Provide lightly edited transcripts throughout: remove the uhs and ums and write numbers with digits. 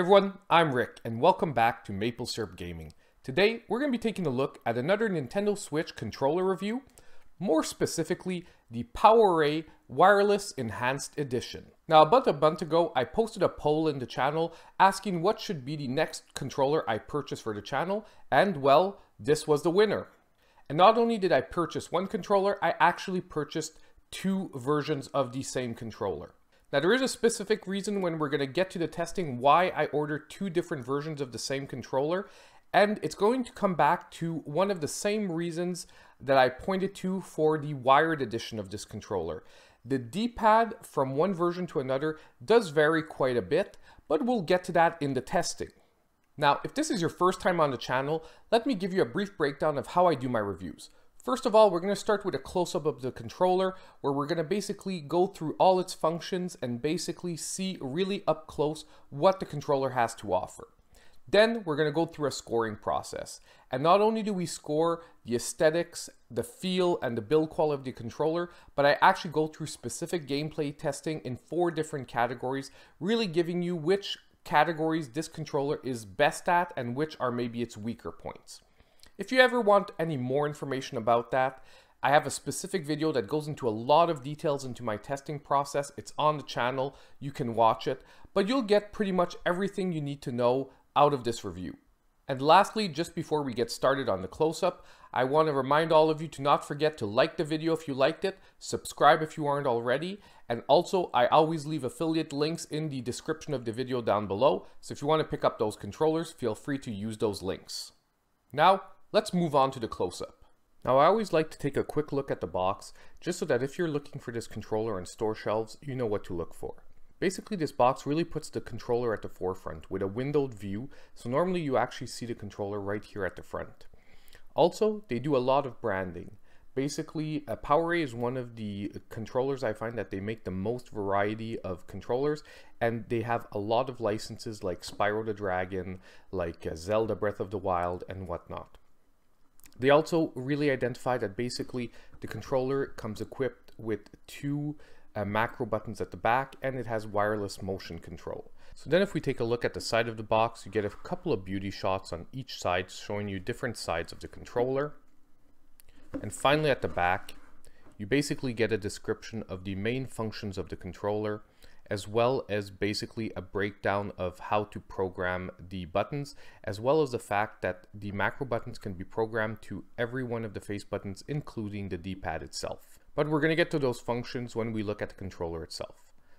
everyone, I'm Rick, and welcome back to Maple Syrup Gaming. Today, we're going to be taking a look at another Nintendo Switch controller review, more specifically, the PowerA Wireless Enhanced Edition. Now, about a month ago, I posted a poll in the channel asking what should be the next controller I purchase for the channel, and well, this was the winner. And not only did I purchase one controller, I actually purchased two versions of the same controller. Now, there is a specific reason when we're going to get to the testing why I ordered two different versions of the same controller, and it's going to come back to one of the same reasons that I pointed to for the wired edition of this controller. The D-pad from one version to another does vary quite a bit, but we'll get to that in the testing. Now, if this is your first time on the channel, let me give you a brief breakdown of how I do my reviews. First of all, we're going to start with a close-up of the controller, where we're going to basically go through all its functions and basically see really up close what the controller has to offer. Then we're going to go through a scoring process. And not only do we score the aesthetics, the feel, and the build quality of the controller, but I actually go through specific gameplay testing in four different categories, really giving you which categories this controller is best at and which are maybe its weaker points. If you ever want any more information about that, I have a specific video that goes into a lot of details into my testing process. It's on the channel, you can watch it, but you'll get pretty much everything you need to know out of this review. And lastly, just before we get started on the close-up, I want to remind all of you to not forget to like the video if you liked it, subscribe if you aren't already, and also I always leave affiliate links in the description of the video down below, so if you want to pick up those controllers, feel free to use those links. Now, let's move on to the close-up. Now, I always like to take a quick look at the box, just so that if you're looking for this controller on store shelves, you know what to look for. Basically, this box really puts the controller at the forefront with a windowed view, so normally you actually see the controller right here at the front. Also, they do a lot of branding. Basically, PowerA is one of the controllers I find that they make the most variety of controllers, and they have a lot of licenses like Spyro the Dragon, like Zelda Breath of the Wild, and whatnot. They also really identify that basically the controller comes equipped with two macro buttons at the back, and it has wireless motion control. So then if we take a look at the side of the box, you get a couple of beauty shots on each side showing you different sides of the controller. And finally at the back, you basically get a description of the main functions of the controller, as well as basically a breakdown of how to program the buttons, as well as the fact that the macro buttons can be programmed to every one of the face buttons, including the D-pad itself. But we're going to get to those functions when we look at the controller itself.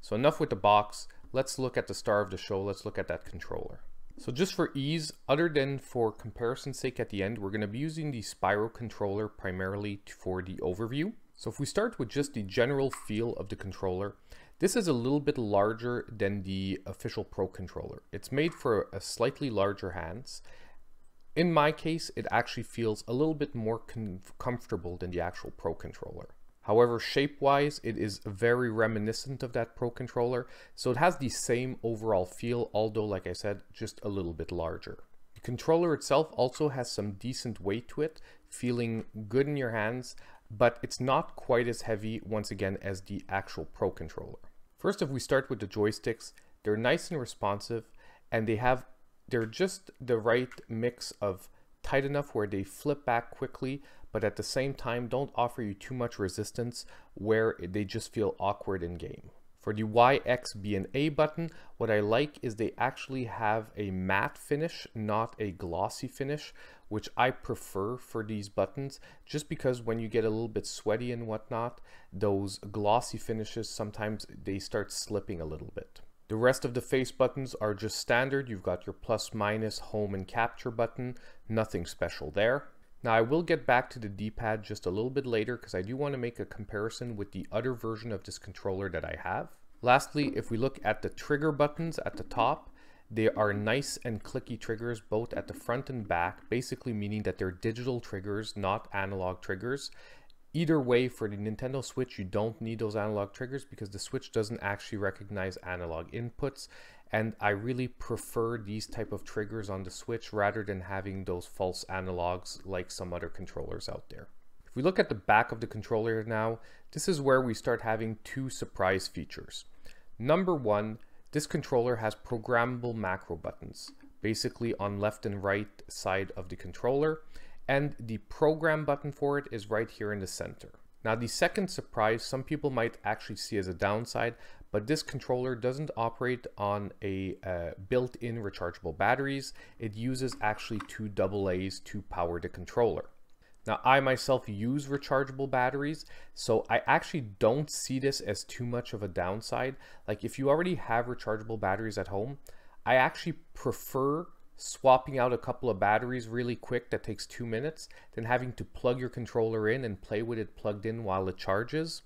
So enough with the box, let's look at the star of the show, let's look at that controller. So just for ease, other than for comparison's sake at the end, we're going to be using the Spyro controller primarily for the overview. So if we start with just the general feel of the controller, this is a little bit larger than the official Pro controller. It's made for a slightly larger hands. In my case, it actually feels a little bit more comfortable than the actual Pro controller. However, shape-wise, it is very reminiscent of that Pro controller, so it has the same overall feel, although, like I said, just a little bit larger. The controller itself also has some decent weight to it, feeling good in your hands, but it's not quite as heavy, once again, as the actual Pro controller. First, if we start with the joysticks, they're nice and responsive, and they're just the right mix of tight enough where they flip back quickly, but at the same time don't offer you too much resistance where they just feel awkward in game. For the Y, X, B, and A button, what I like is they actually have a matte finish, not a glossy finish, which I prefer for these buttons, just because when you get a little bit sweaty and whatnot, those glossy finishes, sometimes they start slipping a little bit. The rest of the face buttons are just standard. You've got your plus, minus, home, and capture button. Nothing special there. Now I will get back to the D-pad just a little bit later because I do want to make a comparison with the other version of this controller that I have. Lastly, if we look at the trigger buttons at the top, they are nice and clicky triggers both at the front and back, basically meaning that they're digital triggers, not analog triggers. Either way, for the Nintendo Switch, you don't need those analog triggers because the Switch doesn't actually recognize analog inputs, and I really prefer these type of triggers on the Switch rather than having those false analogs like some other controllers out there. If we look at the back of the controller now, this is where we start having two surprise features. Number one, This controller has programmable macro buttons, basically on left and right side of the controller, and the program button for it is right here in the center. Now, the second surprise some people might actually see as a downside, but this controller doesn't operate on a built-in rechargeable batteries. It uses actually two AA's to power the controller. Now, I myself use rechargeable batteries, so I actually don't see this as too much of a downside. Like, if you already have rechargeable batteries at home, I actually prefer swapping out a couple of batteries really quick that takes 2 minutes than having to plug your controller in and play with it plugged in while it charges.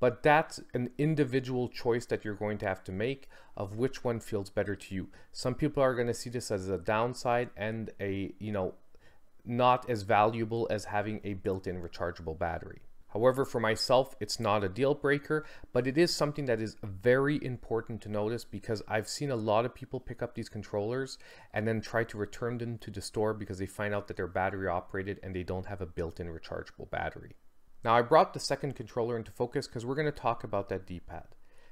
But that's an individual choice that you're going to have to make of which one feels better to you. Some people are going to see this as a downside and a, you know, not as valuable as having a built-in rechargeable battery. However, for myself, it's not a deal breaker, but it is something that is very important to notice, because I've seen a lot of people pick up these controllers and then try to return them to the store because they find out that they're battery operated and they don't have a built-in rechargeable battery. Now, I brought the second controller into focus because we're going to talk about that D-pad.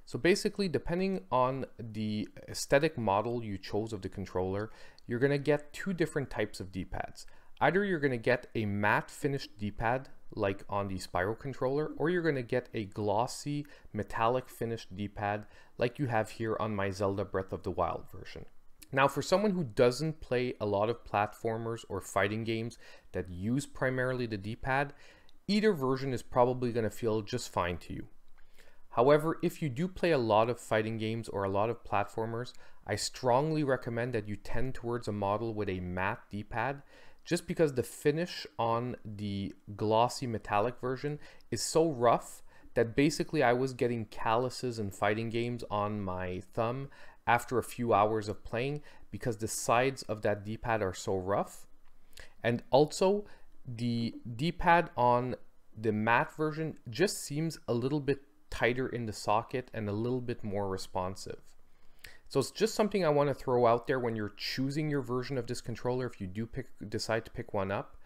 So basically, depending on the aesthetic model you chose of the controller, you're going to get two different types of D-pads. Either you're going to get a matte finished D-pad like on the Spyro controller, or you're going to get a glossy metallic finished D-pad like you have here on my Zelda Breath of the Wild version. Now, for someone who doesn't play a lot of platformers or fighting games that use primarily the D-pad, either version is probably going to feel just fine to you. However, if you do play a lot of fighting games or a lot of platformers, I strongly recommend that you tend towards a model with a matte D-pad, just because the finish on the glossy metallic version is so rough that basically I was getting calluses in fighting games on my thumb after a few hours of playing, because the sides of that D-pad are so rough. And also, the D-pad on the matte version just seems a little bit tighter in the socket and a little bit more responsive. So it's just something I want to throw out there when you're choosing your version of this controller, if you do decide to pick one up.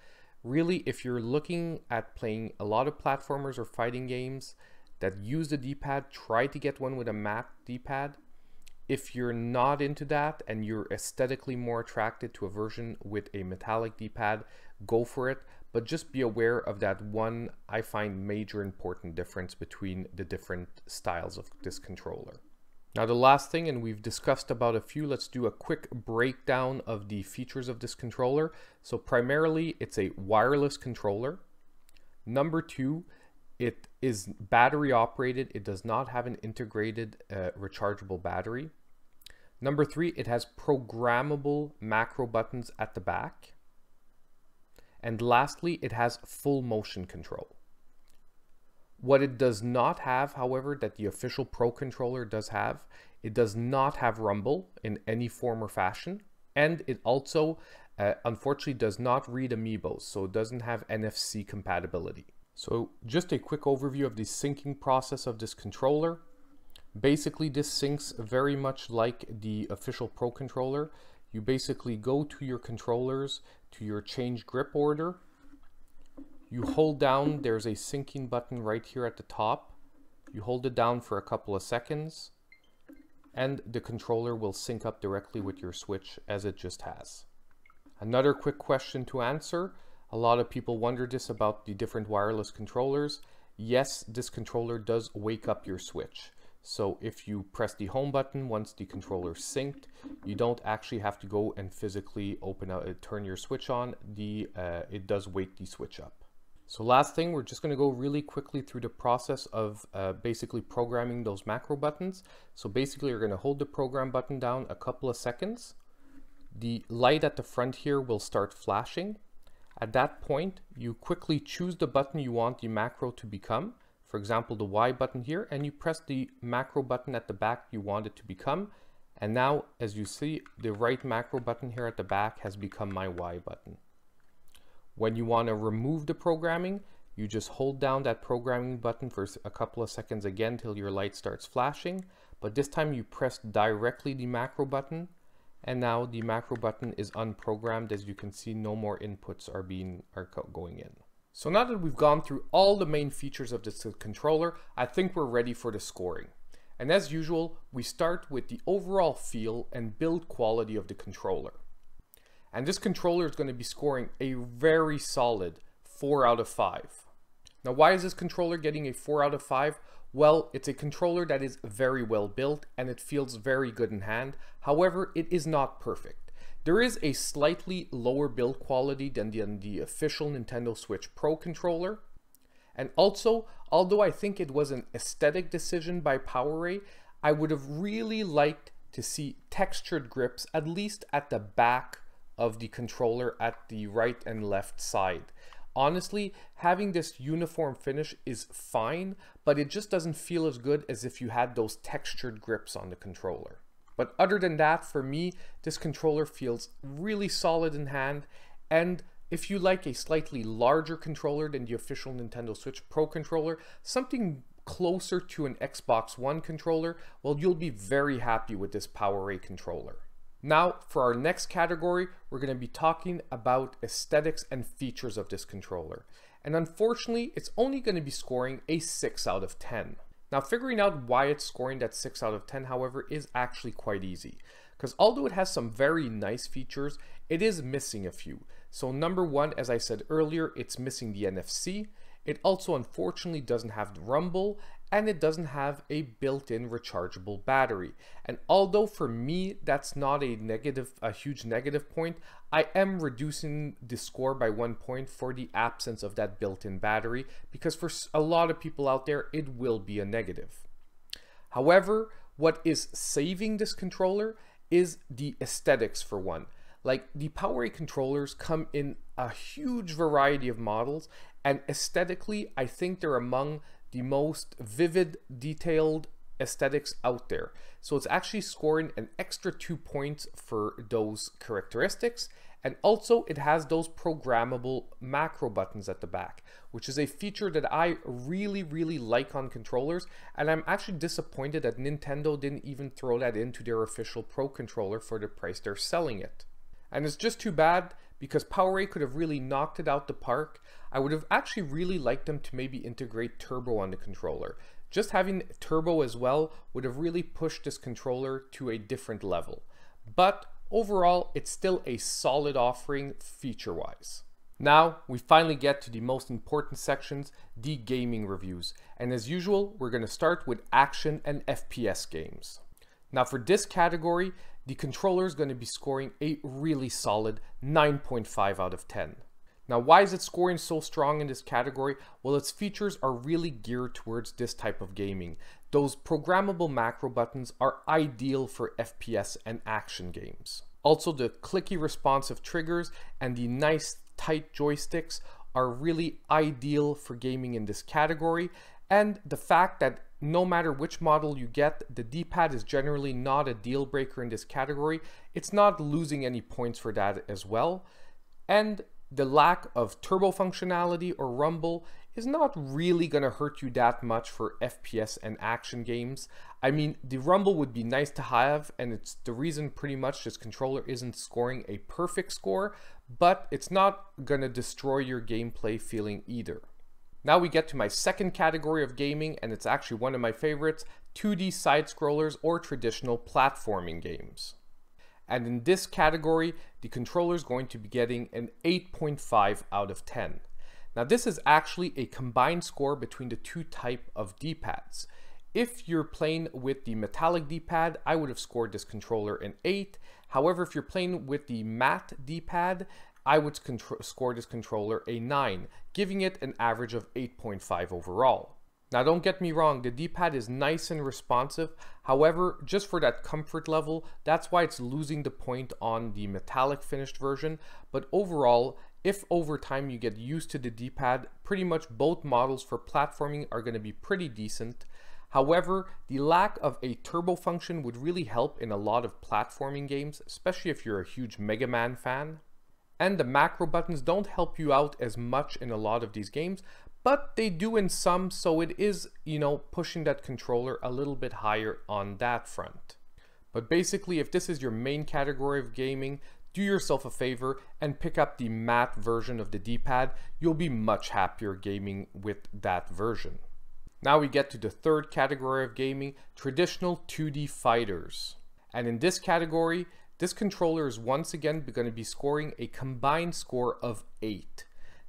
Really, if you're looking at playing a lot of platformers or fighting games that use the D-pad, try to get one with a matte D-pad. If you're not into that and you're aesthetically more attracted to a version with a metallic D-pad, go for it, but just be aware of that one, I find, major important difference between the different styles of this controller. Now, the last thing, and we've discussed about a few, let's do a quick breakdown of the features of this controller. So primarily, it's a wireless controller. Number two, it is battery operated. It does not have an integrated rechargeable battery. Number three, it has programmable macro buttons at the back. And lastly, it has full motion control. What it does not have, however, that the official Pro controller does have, it does not have rumble in any form or fashion. And it also, unfortunately, does not read amiibos, so it doesn't have NFC compatibility. So just a quick overview of the syncing process of this controller. Basically, this syncs very much like the official Pro controller. You basically go to your controllers, to your change grip order. You hold down, there's a syncing button right here at the top. You hold it down for a couple of seconds, and the controller will sync up directly with your Switch as it just has. Another quick question to answer. A lot of people wonder this about the different wireless controllers. Yes, this controller does wake up your Switch. So if you press the home button once the controller synced, you don't actually have to go and physically open up, turn your Switch on. It does wake the Switch up. So last thing, we're just going to go really quickly through the process of basically programming those macro buttons. So basically, you're going to hold the program button down a couple of seconds. The light at the front here will start flashing. At that point, you quickly choose the button you want the macro to become. For example, the Y button here, and you press the macro button at the back you want it to become. And now, as you see, the right macro button here at the back has become my Y button. When you want to remove the programming, you just hold down that programming button for a couple of seconds again till your light starts flashing, but this time you press directly the macro button, and now the macro button is unprogrammed. As you can see, no more inputs are going in. So now that we've gone through all the main features of this controller, I think we're ready for the scoring. And as usual, we start with the overall feel and build quality of the controller. And this controller is going to be scoring a very solid 4 out of 5. Now, why is this controller getting a 4 out of 5? Well, it's a controller that is very well built and it feels very good in hand. However, it is not perfect. There is a slightly lower build quality than the official Nintendo Switch Pro controller. And also, although I think it was an aesthetic decision by PowerA, I would have really liked to see textured grips, at least at the back of the controller at the right and left side. Honestly, having this uniform finish is fine, but it just doesn't feel as good as if you had those textured grips on the controller. But other than that, for me, this controller feels really solid in hand, and if you like a slightly larger controller than the official Nintendo Switch Pro controller, something closer to an Xbox One controller, well, you'll be very happy with this PowerA controller. Now, for our next category, we're going to be talking about aesthetics and features of this controller. And unfortunately, it's only going to be scoring a 6 out of 10. Now, figuring out why it's scoring that 6 out of 10, however, is actually quite easy. Because although it has some very nice features, it is missing a few. So number one, as I said earlier, it's missing the NFC. It also unfortunately doesn't have the rumble, and it doesn't have a built-in rechargeable battery. And although for me that's not a huge negative point, I am reducing the score by 1 point for the absence of that built-in battery, because for a lot of people out there it will be a negative. However, what is saving this controller is the aesthetics for one. Like, the PowerA controllers come in a huge variety of models, and aesthetically I think they're among the most vivid, detailed aesthetics out there. So it's actually scoring an extra 2 points for those characteristics. And also it has those programmable macro buttons at the back, which is a feature that I really like on controllers, and I'm actually disappointed that Nintendo didn't even throw that into their official Pro controller for the price they're selling it. And it's just too bad, because PowerA could have really knocked it out the park. I would have actually really liked them to maybe integrate turbo on the controller. Just having turbo as well would have really pushed this controller to a different level. But overall, it's still a solid offering feature-wise. Now, we finally get to the most important sections, the gaming reviews. And as usual, we're going to start with action and FPS games. Now, for this category, the controller is going to be scoring a really solid 9.5 out of 10. Now, why is it scoring so strong in this category? Well, its features are really geared towards this type of gaming. Those programmable macro buttons are ideal for FPS and action games. Also, the clicky responsive triggers and the nice tight joysticks are really ideal for gaming in this category, and the fact that no matter which model you get, the D-pad is generally not a deal breaker in this category. It's not losing any points for that as well. And the lack of turbo functionality or rumble is not really going to hurt you that much for FPS and action games. I mean, the rumble would be nice to have, and it's the reason pretty much this controller isn't scoring a perfect score, but it's not going to destroy your gameplay feeling either. Now we get to my second category of gaming, and it's actually one of my favorites, 2D side-scrollers or traditional platforming games. And in this category, the controller is going to be getting an 8.5 out of 10. Now, this is actually a combined score between the two types of D-pads. If you're playing with the metallic D-pad, I would have scored this controller an 8. However, if you're playing with the matte D-pad, I would score this controller a 9, giving it an average of 8.5 overall. Now, don't get me wrong, the D-pad is nice and responsive. However, just for that comfort level, that's why it's losing the point on the metallic finished version. But overall, if over time you get used to the D-pad, pretty much both models for platforming are going to be pretty decent. However, the lack of a turbo function would really help in a lot of platforming games, especially if you're a huge Mega Man fan. And the macro buttons don't help you out as much in a lot of these games, but they do in some, so it is, you know, pushing that controller a little bit higher on that front. But basically, if this is your main category of gaming, do yourself a favor and pick up the matte version of the D-pad. You'll be much happier gaming with that version. Now we get to the third category of gaming, traditional 2D fighters. And in this category, this controller is once again going to be scoring a combined score of 8.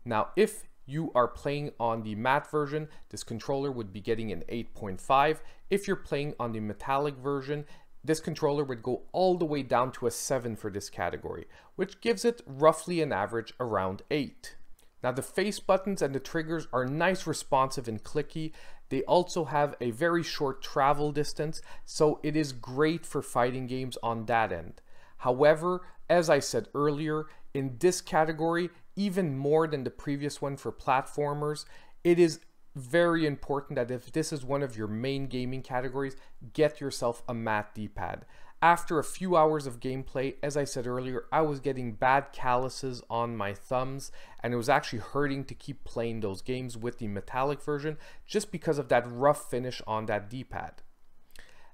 Now, if you are playing on the matte version, this controller would be getting an 8.5. If you're playing on the metallic version, this controller would go all the way down to a 7 for this category, which gives it roughly an average around 8. Now, the face buttons and the triggers are nice, responsive and clicky. They also have a very short travel distance, so it is great for fighting games on that end. However, as I said earlier, in this category, even more than the previous one for platformers, it is very important that if this is one of your main gaming categories, get yourself a matte D-pad. After a few hours of gameplay, as I said earlier, I was getting bad calluses on my thumbs, and it was actually hurting to keep playing those games with the metallic version just because of that rough finish on that D-pad.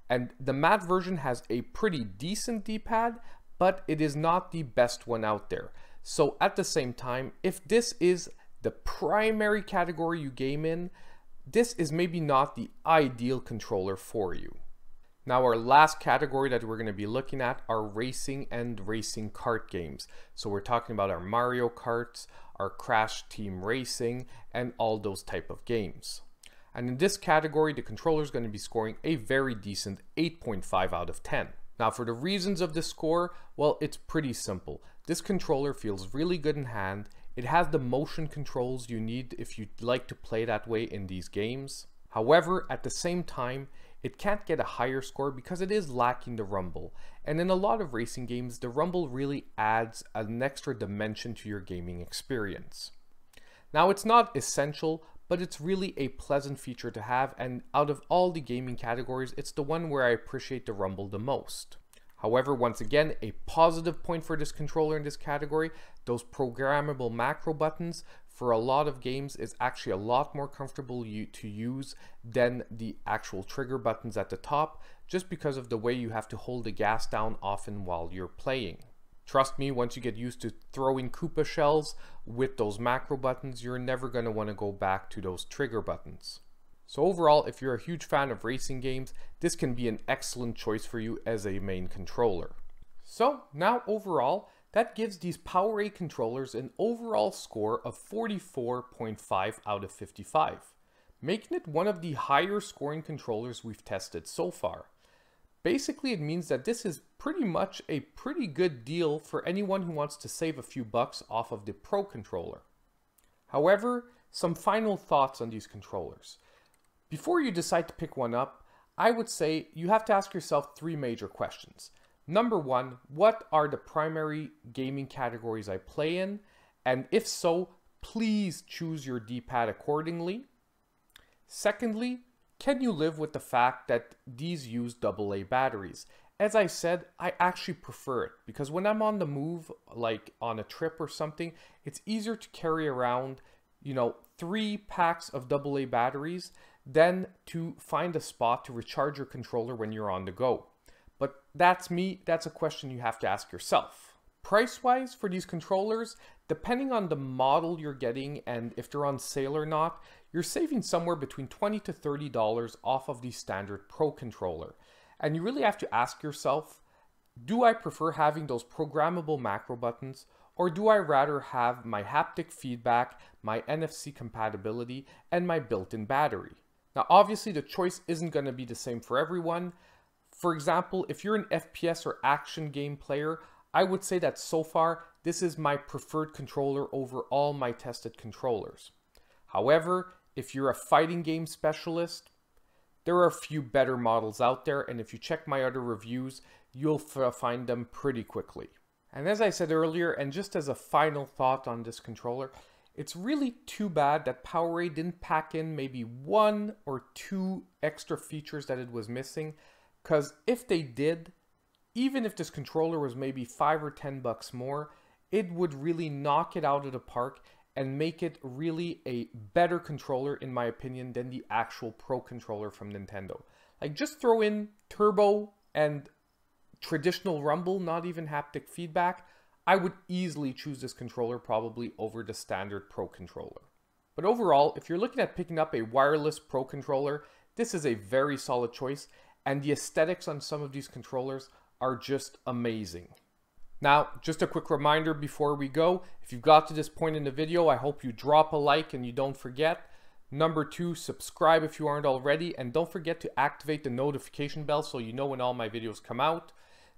And the matte version has a pretty decent D-pad, but it is not the best one out there. So at the same time, if this is the primary category you game in, this is maybe not the ideal controller for you. Now, our last category that we're going to be looking at are racing and racing kart games. So we're talking about our Mario Karts, our Crash Team Racing, and all those type of games. And in this category, the controller is going to be scoring a very decent 8.5 out of 10. Now, for the reasons of the score, well, it's pretty simple. This controller feels really good in hand. It has the motion controls you need if you'd like to play that way in these games. However, at the same time, it can't get a higher score because it is lacking the rumble. And in a lot of racing games, the rumble really adds an extra dimension to your gaming experience. Now, it's not essential, but it's really a pleasant feature to have, and out of all the gaming categories, it's the one where I appreciate the rumble the most. However, once again, a positive point for this controller in this category, those programmable macro buttons for a lot of games is actually a lot more comfortable to use than the actual trigger buttons at the top, just because of the way you have to hold the gas down often while you're playing. Trust me, once you get used to throwing Koopa shells with those macro buttons, you're never going to want to go back to those trigger buttons. So overall, if you're a huge fan of racing games, this can be an excellent choice for you as a main controller. So now overall, that gives these PowerA controllers an overall score of 44.5 out of 55, making it one of the higher scoring controllers we've tested so far. Basically, it means that this is pretty much a pretty good deal for anyone who wants to save a few bucks off of the Pro controller. However, some final thoughts on these controllers. Before you decide to pick one up, I would say you have to ask yourself three major questions. Number one, what are the primary gaming categories I play in? And if so, please choose your D-pad accordingly. Secondly, can you live with the fact that these use AA batteries? As I said, I actually prefer it because when I'm on the move, like on a trip or something, it's easier to carry around, you know, 3 packs of AA batteries than to find a spot to recharge your controller when you're on the go. But that's me, that's a question you have to ask yourself. Price-wise for these controllers, depending on the model you're getting and if they're on sale or not, you're saving somewhere between $20 to $30 off of the standard Pro controller. And you really have to ask yourself, do I prefer having those programmable macro buttons, or do I rather have my haptic feedback, my NFC compatibility, and my built-in battery? Now, obviously, the choice isn't going to be the same for everyone. For example, if you're an FPS or action game player, I would say that so far, this is my preferred controller over all my tested controllers. However, if you're a fighting game specialist, there are a few better models out there, and if you check my other reviews, you'll find them pretty quickly. And as I said earlier, and just as a final thought on this controller, it's really too bad that PowerA didn't pack in maybe 1 or 2 extra features that it was missing, because if they did, even if this controller was maybe $5 or $10 more, it would really knock it out of the park and make it really a better controller, in my opinion, than the actual Pro controller from Nintendo. Like, just throw in turbo and traditional rumble, not even haptic feedback, I would easily choose this controller probably over the standard Pro controller. But overall, if you're looking at picking up a wireless Pro controller, this is a very solid choice, and the aesthetics on some of these controllers are just amazing. Now, just a quick reminder before we go, if you've got to this point in the video, I hope you drop a like and you don't forget. Number two, subscribe if you aren't already, and don't forget to activate the notification bell so you know when all my videos come out.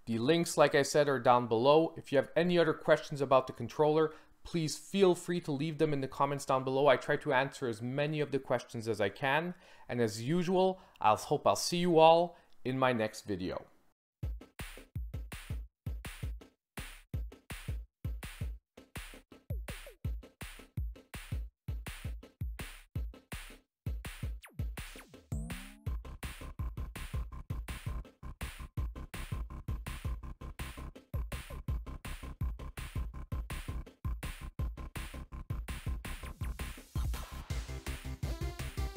The links, like I said, are down below. If you have any other questions about the controller, please feel free to leave them in the comments down below. I try to answer as many of the questions as I can. And as usual, I'll hope I'll see you all in my next video.